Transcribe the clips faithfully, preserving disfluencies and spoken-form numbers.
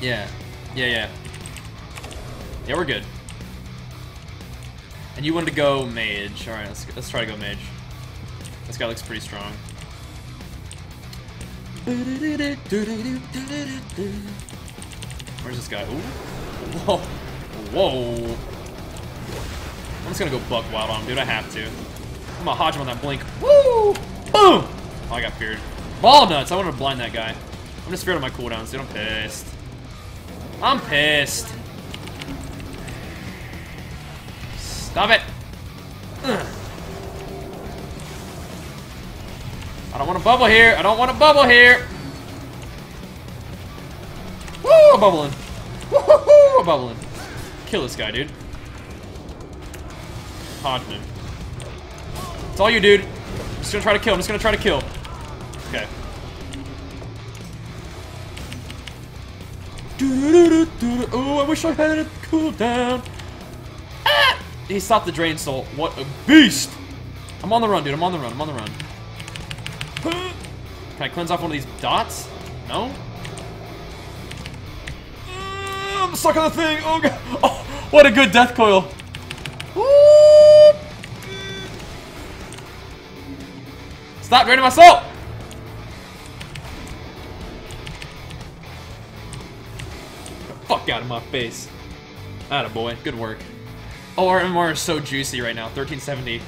Yeah. Yeah, yeah. Yeah, we're good. And you wanted to go mage. Alright, let's, let's try to go mage. This guy looks pretty strong. Where's this guy? Ooh. Whoa. Whoa. I'm just gonna go buck wild on him, dude. I have to. I'm gonna hodge him on that blink. Woo! Boom! Oh, I got feared. Ball nuts! I wanted to blind that guy. I'm just feared on my cooldowns, dude. I'm pissed. I'm pissed. Stop it! Ugh. I don't want to bubble here. I don't want to bubble here. Woo! I'm bubbling. Woo hoo hoo! I'm bubbling. Kill this guy, dude. Hodgman. It's all you, dude. I'm just gonna try to kill. I'm just gonna try to kill. Okay. Oh, I wish I had a cooldown. Ah! He stopped the drain soul. What a beast! I'm on the run, dude. I'm on the run. I'm on the run. Can I cleanse off one of these dots? No? I'm stuck on the thing! Oh god! Oh, what a good death coil! Woo! Stop draining my soul! Get the fuck out of my face. Atta boy, good work. Oh, our M M R is so juicy right now. thirteen seventy.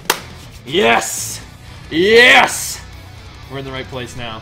Yes! Yes! We're in the right place now.